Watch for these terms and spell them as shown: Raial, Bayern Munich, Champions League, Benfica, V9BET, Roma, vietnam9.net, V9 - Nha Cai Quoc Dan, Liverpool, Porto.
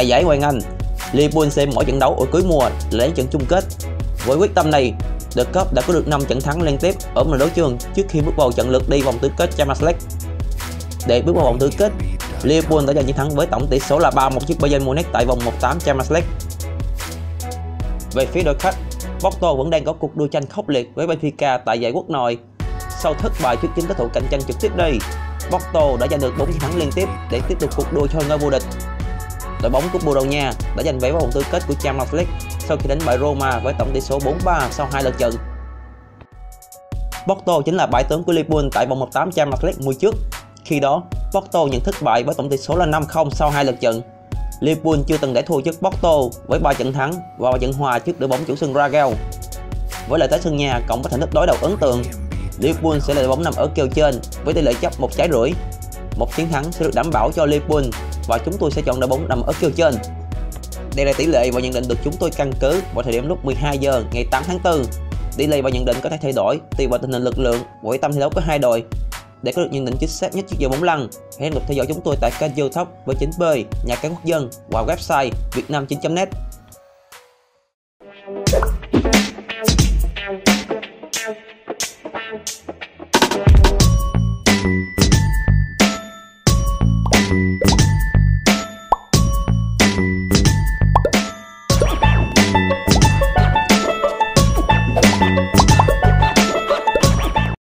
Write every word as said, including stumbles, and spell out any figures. tại giải Ngoại hạng Anh, Liverpool xem mỗi trận đấu ở cuối mùa là đến trận chung kết. Với quyết tâm này, The Cup đã có được năm trận thắng liên tiếp ở mọi đấu trường trước khi bước vào trận lượt đi vòng tứ kết Champions League. Để bước vào vòng tứ kết, Liverpool đã giành chiến thắng với tổng tỷ số là ba một trước Bayern Munich tại vòng một phần tám Champions League. Về phía đội khách, Porto vẫn đang có cuộc đua tranh khốc liệt với Benfica tại giải quốc nội. Sau thất bại trước chính đối thủ cạnh tranh trực tiếp đi, Porto đã giành được bốn chiến thắng liên tiếp để tiếp tục cuộc đua cho ngôi vô địch. Đội bóng của Bồ Đào Nha đã giành vé vào vòng tứ kết của Champions League sau khi đánh bại Roma với tổng tỷ số bốn ba sau hai lượt trận. Porto chính là bại tướng của Liverpool tại vòng một phần tám Champions League mùa trước. Khi đó, Porto nhận thất bại với tổng tỷ số là năm không sau hai lượt trận. Liverpool chưa từng để thua trước Porto với ba trận thắng và ba trận hòa trước đội bóng chủ sân Raial. Với lợi thế sân nhà cộng với thành tích đối đầu ấn tượng, Liverpool sẽ là đội bóng nằm ở kèo trên với tỷ lệ chấp một trái rưỡi. Một chiến thắng sẽ được đảm bảo cho Liverpool và chúng tôi sẽ chọn đội bóng nằm ở kèo trên. Đây là tỷ lệ và nhận định được chúng tôi căn cứ vào thời điểm lúc mười hai giờ ngày tám tháng tư. Tỷ lệ và nhận định có thể thay đổi tùy vào tình hình lực lượng và tâm thi đấu của hai đội. Để có được nhận định chính xác nhất trước giờ bóng lăn, hãy tiếp tục theo dõi chúng tôi tại kênh YouTube với chính bê, Nhà cái quốc dân và website vietnam chín chấm net.